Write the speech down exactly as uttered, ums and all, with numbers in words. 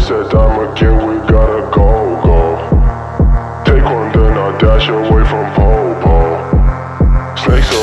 It's that dime again, we gotta go, go. Take one, then I dash away from Popo. Snakes